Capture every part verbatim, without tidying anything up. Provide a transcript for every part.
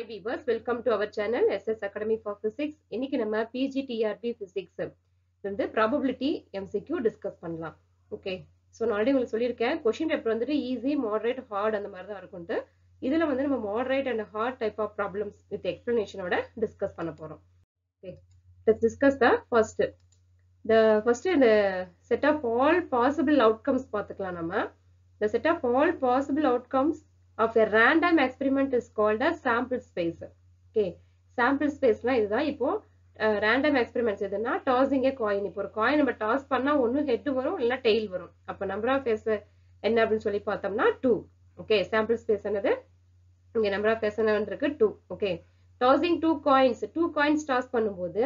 Hi viewers, welcome to our channel S S Academy for Physics. இன்னைக்கு நம்ம P G T R B Physics வந்து probability M C Q discuss பண்ணலாம். Okay. So நான் already உங்களுக்கு சொல்லிருக்கேன் question paper வந்து easy, moderate, hard அந்த மாதிரி தான் இருக்கும்னு. இதெல்லாம் வந்து நம்ம moderate and hard type of problems with explanation ஓட discuss பண்ண போறோம். Okay. Let's discuss the first. The first the set of all possible outcomes பார்த்துக்கலாம் நம்ம. The set of all possible outcomes of a random experiment is called a sample space. Okay, sample space na idha ipo uh, random experiments edna tossing a coin ipo or coin நம்ம toss பண்ணா ஒன்னு head வரும் இல்ல tail வரும் அப்ப number of face என்ன அப்படினு சொல்லி பார்த்தோம்னா two. okay, sample space என்னது இங்க number of face என்னன்றிருக்கு two. okay, tossing two coins two coins toss பண்ணும்போது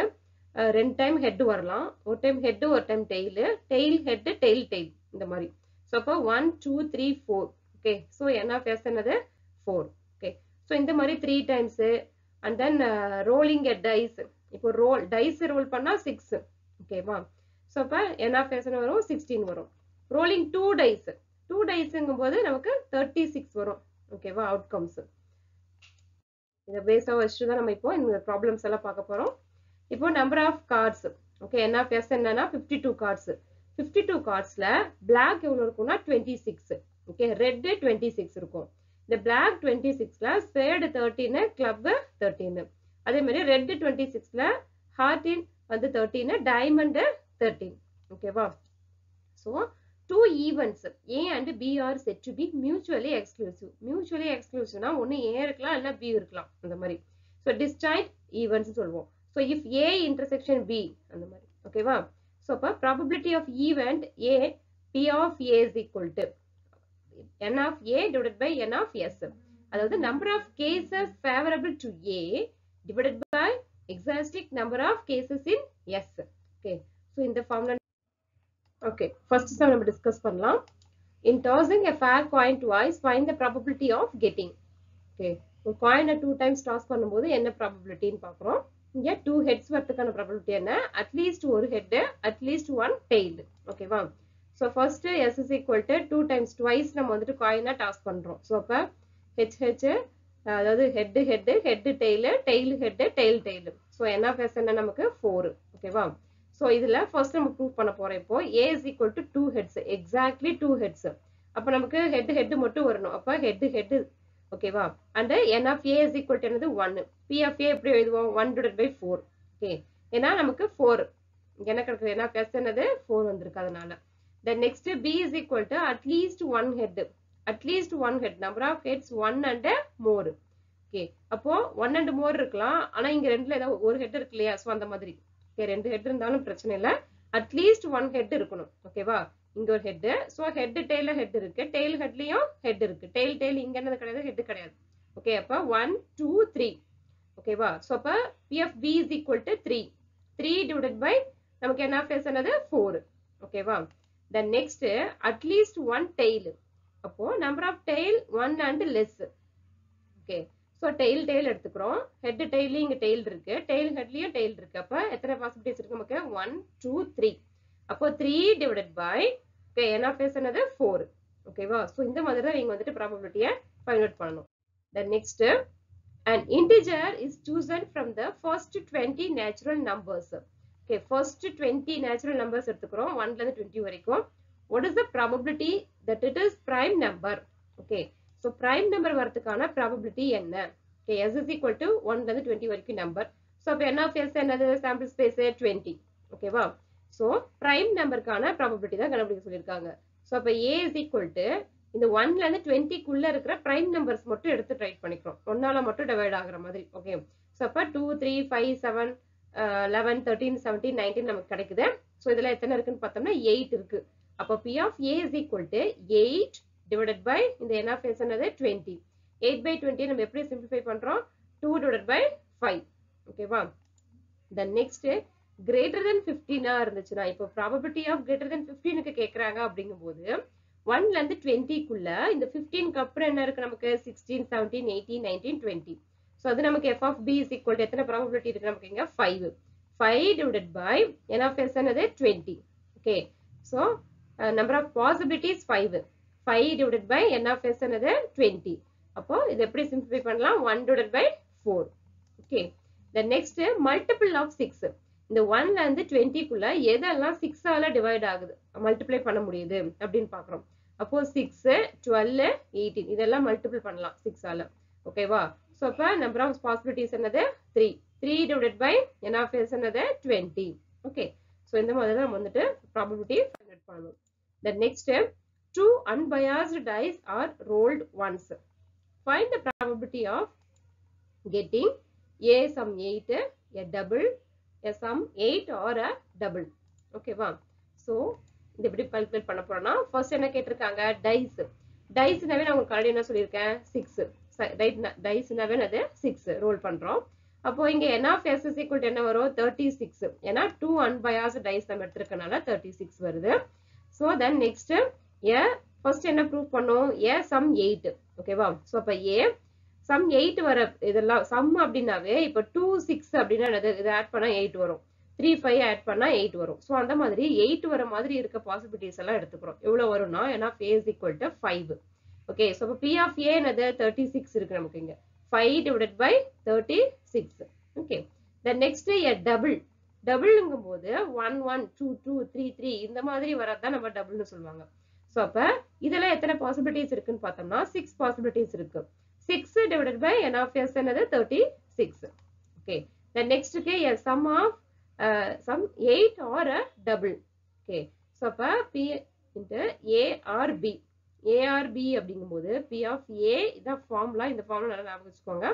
ரெண்டு டைம் head வரலாம், ஒரு டைம் head ஒரு time tail, tail head tail tail இந்த மாதிரி. So அப்ப one two three four. Okay, so n of s another four. Okay, so in the mari three times and then uh, rolling a dice. Ipo roll dice roll panna six. Okay va, so appa n of s varum sixteen varum. Rolling two dice, two dice engumbodhu namakku thirty-six varum. Okay va, outcomes idha based on history da nama ipo indha problems alla paaka porom. Ipo number of cards, okay, n of s enna na fifty-two cards, fifty-two cards la black evlo irukona twenty-six. Okay, red twenty-six இருக்கும், the black twenty-six ல spade thirteen, club thirteen, அதே மாதிரி red twenty-six ல heart வந்து thirteen, diamond thirteen. okay wow, so two events A and B are said to be mutually exclusive. Mutually exclusive னா ஒன்னு A இருக்கலாம் இல்ல B இருக்கலாம் அந்த மாதிரி. So disjoint events சொல்வோம். So if A intersection B அந்த மாதிரி. okay wow, so அப்ப probability of event A P of A is equal to n of a divided by n of s. அதாவது number of cases favorable to a divided by exact number of cases in s. okay, so in the formula. okay, first sum நம்ம discuss பண்ணலாம். In tossing a fair coin twice, find the probability of getting. okay, ஒரு coin two times toss பண்ணும்போது என்ன probability ன்னு பார்க்கறோம். இங்க two heads வரதுக்கான probability என்ன, at least ஒரு head, at least one tail. okay வா, so first s is equal to two times twice நம்ம வந்து coin ஆ toss பண்றோம். so அப்ப h h அதாவது head head head tail tail head tail tail. so n of s என்ன நமக்கு four. okay வா, so இதுல first நம்ம prove பண்ண போறோம். இப்போ a is equal to two heads, exactly two heads. அப்ப நமக்கு head head மட்டும் வரணும், அப்ப head head. okay வா, and n of a is equal to என்னது one. p of a எப்படி எழுதுவோம், one divided by four. okay, ஏனா நமக்கு four என்ன கிடைக்குது, n of s என்னது four வந்திருக்கு. அதனால the next b is equal to at least one head, at least one head, number of heads one and more. okay, அப்போ one and more இருக்கலாம், ஆனா இங்க ரெண்டுல ஏதாவது ஒரு ஹெட் இருக்கு இல்லையா, சோ அந்த மாதிரி. okay, ரெண்டு ஹெட் இருந்தாலும் பிரச்சனை இல்ல, at least one head இருக்கணும். ஓகேவா, இங்க ஒரு head, so head tail head இருக்கு, tail ஹெட்லயும் ஹெட் இருக்கு, tail tail இங்க என்னது கிடையாது ஹெட் கிடையாது. okay, அப்ப one two three. ஓகேவா, சோ அப்ப p of b is equal to three, three divided by நமக்கு n of s என்னது four. ஓகேவா, the next at least one tail, appo number of tail one and less. okay, so tail tail eduthukurom, head tail inga tail irukku, tail head liye tail irukku, appo ethana possibilities irukku namakku one two three. appo three divided by okay n of s another four. okay va, so indha madhira neenga vandu probability ah find out pananum. the next an integer is chosen from the first twenty natural numbers. okay, first twenty natural numbers எடுத்துக்கறோம், one ல இருந்து twenty வரைக்கும். what is the probability that it is prime number. okay, so prime number வரதுக்கான probability என்ன. okay, s is equal to one ல இருந்து twenty வரைக்கும் number. so அப்ப n of s என்னது sample space twenty. okay வா, so prime number கான probability தான் கண்டுபிடிக்க சொல்லிருக்காங்க. so அப்ப a is equal to இந்த one ல இருந்து twenty குள்ள இருக்கிற prime numbers மட்டும் எடுத்து ட்ரை பண்ணிக்கிறோம், ஒன்னால மட்டும் டிவைட் ஆகுற மாதிரி. okay, so அப்ப two three five seven Uh, eleven thirteen seventeen nineteen நமக்கு கிடைக்குது. சோ இதெல்லாம் எத்தனை இருக்குன்னு பார்த்தோம்னா eight இருக்கு. அப்ப p of a is equal to eight divided by இந்த n of s என்னது twenty. eight by twenty நம்ம எப்படி சிம்பிளிஃபை பண்றோம், two divided by five. okay வா, the next greater than fifteen ஆ இருந்துச்சுனா, இப்போ probability of greater than fifteen க்கு கேக்குறாங்க அப்படிங்கும்போது one ல இருந்து twenty குள்ள இந்த fifteen க்கு அப்புறம் என்ன இருக்கு நமக்கு sixteen seventeen eighteen nineteen twenty. so அது நமக்கு f of b is equal to எத்தனை probability இருக்கு நமக்கு இங்க five, five divided by n of s என்னது twenty. okay, so uh, number of possibilities five, five divided by n of s என்னது twenty. அப்போ இது எப்படி சிம்பிளிஃபை பண்ணலாம், one divided by four. Okay. The next multiple of six. In the one and the twenty kulla, yedala six ala divide agud. Multiply panna mudiyudhu appdin paakrom. Appo six, twelve, eighteen. Idella multiple pannalam six ala. Okay va. So appa number of possibilities anadhu three. three divided by n of s anadhu twenty. Okay. So indha madhiri nam vandu probability find out pannom. The next step, two unbiased dice are rolled once. Find the probability of getting a some eight, a double, a sum eight or a double. Okay va. So indha எப்படி calculate பண்ண போறோம்னா first என்ன கேட்டிருக்காங்க dice. Dice நாவே நான் உங்களுக்கு already என்ன சொல்லிருக்கேன் six. Right, dice நாவே அது six roll பண்றோம். அப்போ இங்க n of s is equal to என்ன வரும் thirty-six. ஏனா two unbiased dice நம்ம எடுத்துக்கனால thirty-six வருது. So then next a first என்ன prove பண்ணோம் a sum eight. Okay va. So அப்ப a sum eight வர இதெல்லாம் sum அப்படினாவே இப்போ two six அப்படினா இது ஆட் பண்ணா eight வரும், three five ஆட் பண்ணா eight வரும். சோ அந்த மாதிரி eight வர மாதிரி இருக்க பாசிபிலிட்டிஸ் எல்லாம் எடுத்துக்கறோம். எவ்வளவு வரும்னா ஏனா a is equal to five. Okay so அப்ப p of a என்னது thirty-six இருக்கு நமக்கு இங்க. five divided by thirty-six. ஓகே. The next a double. டபுள்ங்கும்போது one one two two three three இந்த மாதிரி வரதா நம்ம டபுள்னு சொல்வாங்க. சோ அப்ப இதல எத்தனை பாசிபிலிட்டிஸ் இருக்குன்னு பார்த்தோம்னா six பாசிபிலிட்டிஸ் இருக்கு. six divided by n of s another thirty-six. Okay. The next okay, a sum of uh, sum eight or a double. Okay. So appa p into a or b. A or b அப்படிங்கும்போது p of a இத formula இந்த formula நல்லா ஞாபகம் வச்சுக்கோங்க.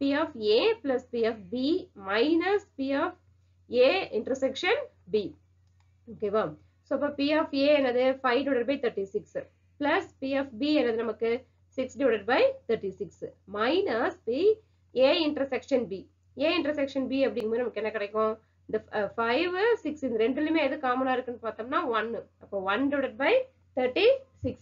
P of a plus p of b minus p of a intersection b. Okay வா. So appa p of a என்னது five divided by thirty-six plus p of b என்னது நமக்கு six divided by thirty-six minus the a intersection b. A intersection b அப்படிங்கும்போது நமக்கு என்ன கிடைக்கும்? இந்த five six இந்த ரெண்டுலயுமே எது காமனா இருக்குன்னு பார்த்தோம்னா one. அப்ப one divided by thirty-six.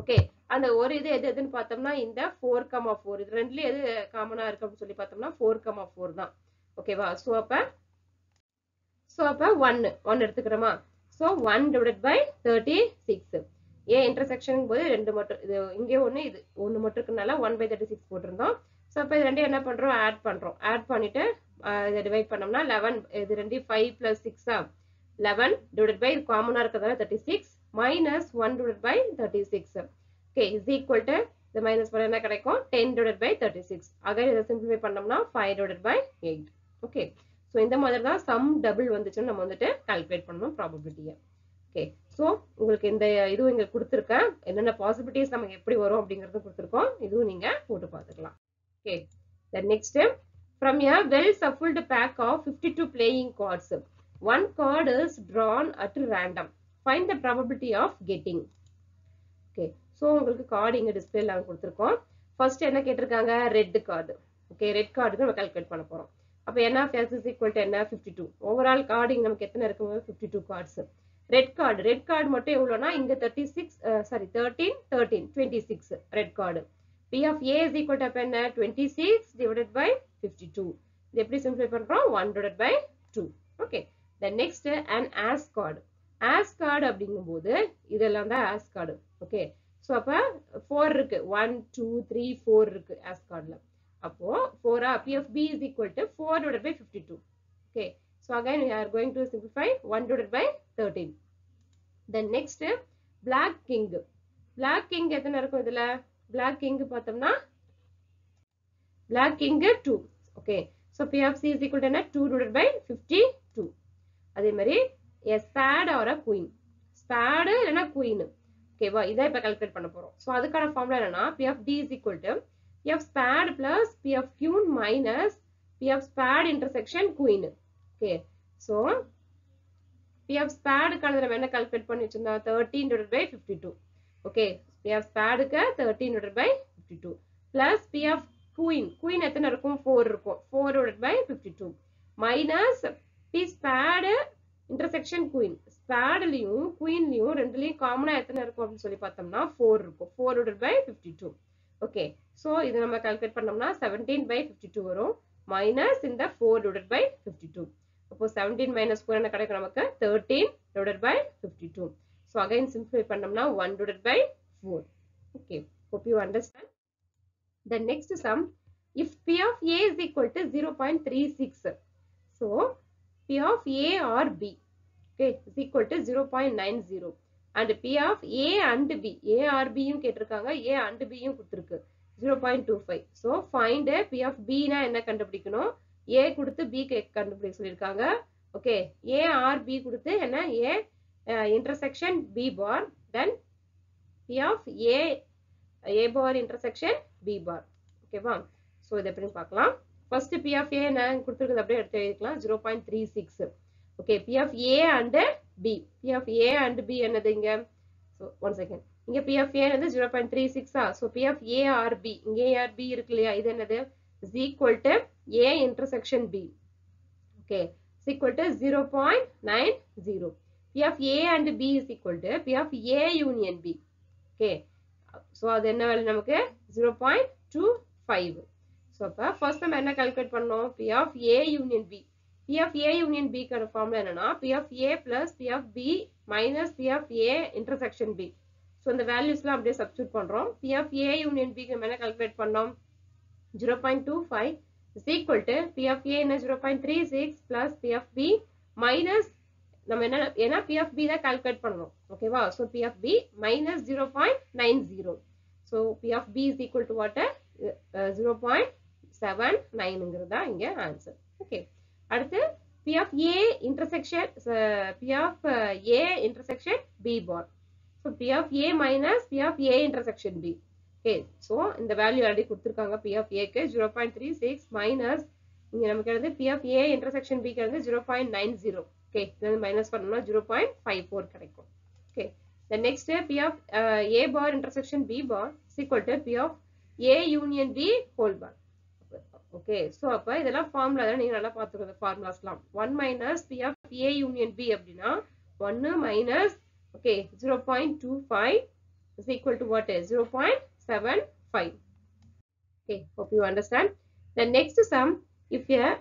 Okay. அந்த ஒரு இது எது எதுன்னு பார்த்தோம்னா இந்த four comma four இது ரெண்டுல எது காமனா இருக்கு அப்படி சொல்லி பார்த்தோம்னா four comma four தான். ஓகேவா? சோ அப்ப சோ அப்ப one one எடுத்துக்கறோமா? So one divided by thirty-six. A intersection போது ரெண்டு மட்டும் இது இங்கே ஒண்ணு இது ஒண்ணு மட்டும் இருக்கனால one by thirty-six போட்டுறோம். சோ அப்ப இது ரெண்டையும் என்ன பண்றோம் ஆட் பண்றோம். ஆட் பண்ணிட்டு இத டிவைட் பண்ணோம்னா eleven இது ரெண்டையும் five plus six ஆ eleven டிவைடட் பை காமனா இருக்கதால thirty-six minus one divided by thirty-six. Okay is equal to இந்த மைனஸ் பண்ணா என்ன கிடைக்கும் ten divided by thirty-six. Again இத சிம்பிளிஃபை பண்ணோம்னா five divided by eight. Okay so இந்த மாதிரி தான் sum double வந்துச்சு நம்ம வந்துட்டு கால்குலேட் பண்ணனும் probability. Okay. So உங்களுக்கு இந்த இதுவும் இங்க கொடுத்திருக்கேன் என்னென்ன பாசிபிலிட்டிஸ் நமக்கு எப்படி வரும் அப்படிங்கறது கொடுத்திருக்கோம். இதுவும் நீங்க போட்டு பார்த்துக்கலாம். Okay. The next step, from a well shuffled pack of fifty-two playing cards, one card is drawn at random. Find the probability of getting. Okay. So உங்களுக்கு கார்டு இங்க டிஸ்ப்ளேல கொடுத்திருக்கோம். First என்ன கேட்டிருக்காங்க red card. Okay, red card நம்ம calculate பண்ண போறோம். அப்ப n of s is equal to n of fifty-two. Overall card இங்க நமக்கு எத்தனை இருக்கும்? fifty-two cards. Red card, red card மட்டும் எவ்வளோனா இங்க thirty-six, sorry, thirteen, thirteen, twenty-six red card. P of A is equal to என்ன twenty-six divided by fifty-two. இது எப்படி simplify பண்றோம்? one divided by two. Okay. The next, an as card. As card அப்படிங்கும்போது இதெல்லாம் தான் as card. Okay. So அப்ப four இருக்கு. one, two, three, four இருக்கு as cardல. அப்போ four, P of B is equal to four divided by fifty-two. Okay. So again we are going to simplify one divided by thirteen. The next black king. Black king எத்தனை இருக்கும் இதுல? Black king பார்த்தோம்னா black king two. Okay. So P of C is equal to two divided by fifty-two. அதே மாதிரி a spade or a queen. Spade இல்லனா queen. Okay வா இத இப்ப கால்குலேட் பண்ண போறோம். So அதுக்கான ஃபார்முலா என்னன்னா P of D is equal to P of spade plus P of queen minus P of spade intersection queen. Okay, so P of spade காணது நம்ம என்ன கால்குலேட் பண்ணி வச்சிருந்தா thirteen divided by fifty-two. Okay, P of spade க்கு thirteen divided by fifty-two plus P of queen. Queen எத்தனை இருக்கும்? four இருக்கும். four divided by fifty-two minus P spade intersection queen. Spade லியும் queen லியும் ரெண்டுலயும் காமனா எத்தனை இருக்கும் அப்படி சொல்லி பார்த்தோம்னா four இருக்கும். four divided by fifty-two. Okay, so இது நம்ம கால்குலேட் பண்ணோம்னா seventeen by fifty-two வரும் minus இந்த four divided by fifty-two. அப்போ seventeen minus four என்ன கிடைக்கும் நமக்கு thirteen divided by fifty-two. So again simplify பண்ணோம்னா one divided by four. Okay, hope you understand. The next sum, if P of A is equal to zero point three six. So, P of A or B, okay, is equal to zero point nine zero. And P of A and B, A or B yum ketirukanga, A and B yum kuduthirukku zero point two five. So, find a P of B na enna kandupidikano, A kuduthu B kandupidikka sollirukanga. Okay, A or B kuduthu enna A uh, intersection B bar, then P of A, A bar intersection B bar. Okay, wow. So, idu eppadi paakalam. First P of A na kuduthirukkadhu appadiye eduthu veikkalam zero point three six. Okay, P of A and B, P of A and B enadhu inga, so one second, inga P of A enadhu zero point three six ah, so P of A or B, inga A or B irukliya, idu enadhu is equal to A intersection B, okay, is equal to zero point nine zero. P of A and B is equal to P of A union B, okay, so adu enna value namakku zero point two five. So appa first nam enna calculate pannom, P of A union B. P of A union B க்கான formula என்னன்னா P of A plus P of B minus P of A intersection B. So அந்த valuesலாம் அப்படியே substitute பண்றோம். P of A union B நம்ம என்ன calculate பண்ணோம், zero point two five is equal to P of A என்ன zero point three six plus P of B minus, நம்ம என்ன ஏன்னா P of B தான் calculate பண்றோம். ஓகேவா? So P of B minus zero point nine zero. So P of B is equal to what? zero point seven nine-ங்கறதா இங்க answer. Okay. அடுத்து P of A intersection uh, P of uh, A intersection B bar. So P of A minus P of A intersection B. Okay, so இந்த value already கொடுத்திருக்காங்க. P of A க்கு zero point three six minus இங்க நமக்கு என்னது P of A intersection B க்கு வந்து zero point nine zero. Okay, இத minus பண்ணோம்னா zero point five four கிடைக்கும். Okay, then next P of uh, A bar intersection B bar is equal to P of A union B whole bar. Okay, so அப்ப இதெல்லாம் formula தான் நீங்க நல்லா பாத்துக்கோங்க. Formulasலாம் one minus P of A union B அப்படினா one minus, okay, zero point two five is equal to what is zero point seven five. Okay, hope you understand. The next sum, if a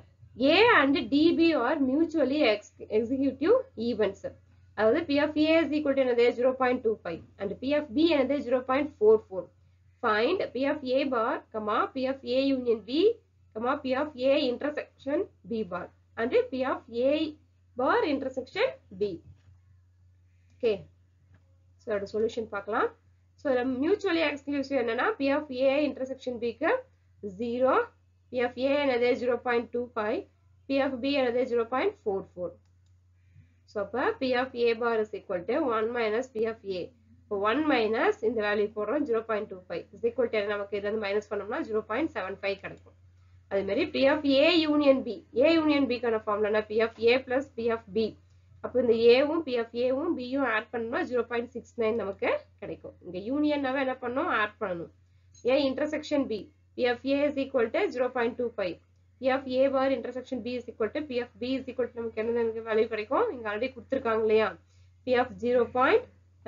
A and D B are mutually ex executive events, அதாவது P of A is equal to என்னது zero point two five and P of B என்னது zero point four four. Find P of A bar comma P of A union B comma P of A intersection B bar and P of A bar intersection B. Okay, so the solution paakalam. So the mutually exclusive enna na P of A intersection B ku zero, P of A enadhu zero point two five, P of B enadhu zero point four four. So appa P of A bar is equal to one minus P of A. one minus இந்த value போடுறோம் zero point two five is equal to நமக்கு இத வந்து minus பண்ணோம்னா zero point seven five கிடைக்கும். அதே மாதிரி P of A union B, A union B கான ஃபார்முலானா P of A plus P of B. அப்ப இந்த A உம் P of A உம் B உம் ஆட் பண்ணோம்னா zero point six nine நமக்கு கிடைக்கும். இங்க யூனியன்னாவே என்ன பண்ணனும், ஆட் பண்ணனும். A intersection B, P of A is equal to zero point two five, P of A bar intersection B is equal to P of B is equal to நமக்கு என்ன value கிடைக்கும், இங்க ஆல்ரெடி கொடுத்திருக்காங்க இல்லையா, P of zero.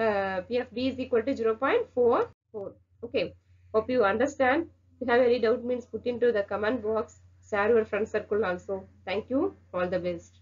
Uh, P of B is equal to zero point four four. Okay, hope you understand. If you have any doubt means put into the comment box. Share your friend circle also. Thank you. All the best.